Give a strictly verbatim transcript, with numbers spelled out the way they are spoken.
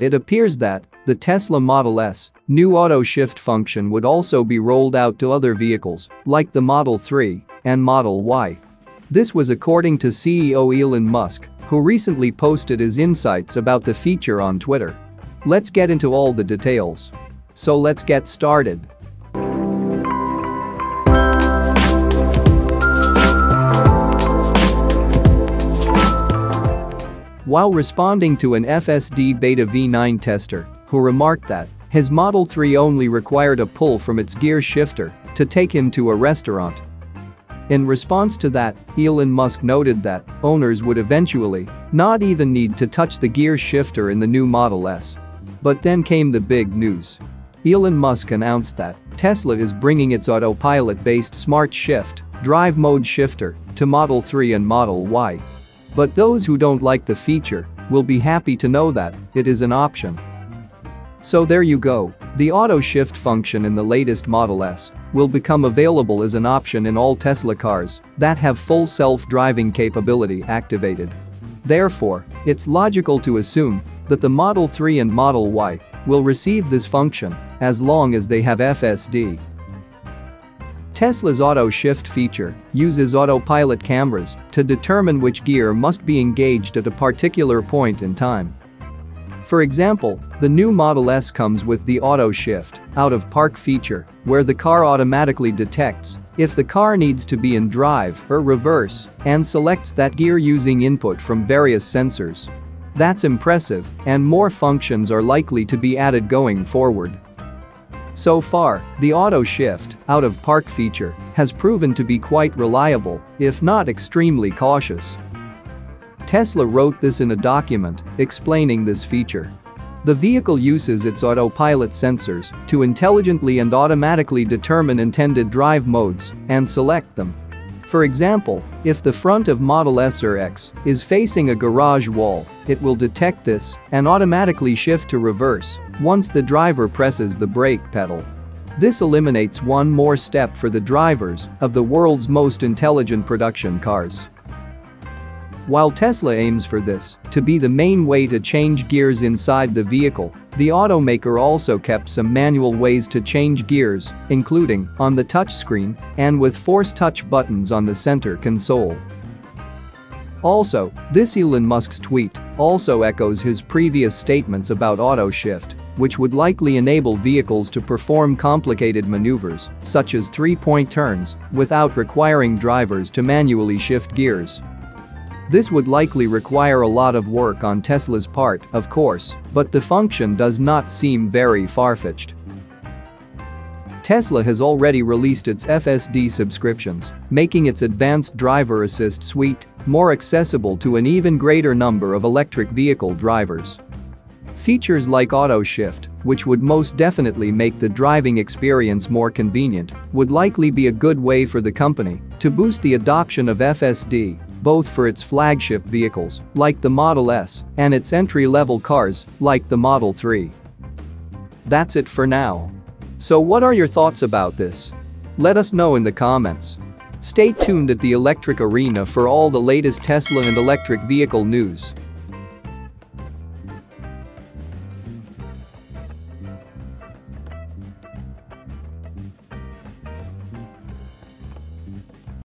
It appears that the Tesla Model S new Auto Shift function would also be rolled out to other vehicles like the Model three and Model Y. This was according to C E O Elon Musk, who recently posted his insights about the feature on Twitter. Let's get into all the details. So let's get started. While responding to an F S D Beta V nine tester, who remarked that his Model three only required a pull from its gear shifter to take him to a restaurant. In response to that, Elon Musk noted that owners would eventually not even need to touch the gear shifter in the new Model S. But then came the big news. Elon Musk announced that Tesla is bringing its autopilot-based smart shift drive mode shifter to Model three and Model Y. But those who don't like the feature will be happy to know that it is an option. So there you go, the auto shift function in the latest Model S will become available as an option in all Tesla cars that have full self-driving capability activated. Therefore, it's logical to assume that the Model three and Model Y will receive this function as long as they have F S D. Tesla's auto shift feature uses autopilot cameras to determine which gear must be engaged at a particular point in time. For example, the new Model S comes with the auto shift out of park feature, where the car automatically detects if the car needs to be in drive or reverse and selects that gear using input from various sensors. That's impressive, and more functions are likely to be added going forward. So far, the auto shift out of park feature has proven to be quite reliable, if not extremely cautious. Tesla wrote this in a document explaining this feature. The vehicle uses its autopilot sensors to intelligently and automatically determine intended drive modes and select them. For example, if the front of Model S or X is facing a garage wall, it will detect this and automatically shift to reverse once the driver presses the brake pedal. This eliminates one more step for the drivers of the world's most intelligent production cars. While Tesla aims for this to be the main way to change gears inside the vehicle, the automaker also kept some manual ways to change gears, including on the touchscreen and with force touch buttons on the center console. Also, this Elon Musk's tweet also echoes his previous statements about auto shift, which would likely enable vehicles to perform complicated maneuvers, such as three-point turns, without requiring drivers to manually shift gears. This would likely require a lot of work on Tesla's part, of course, but the function does not seem very far-fetched. Tesla has already released its F S D subscriptions, making its advanced driver assist suite more accessible to an even greater number of electric vehicle drivers. Features like auto shift, which would most definitely make the driving experience more convenient, would likely be a good way for the company to boost the adoption of F S D, both for its flagship vehicles, like the Model S, and its entry-level cars, like the Model three. That's it for now. So what are your thoughts about this? Let us know in the comments. Stay tuned at The Electric Arena for all the latest Tesla and electric vehicle news.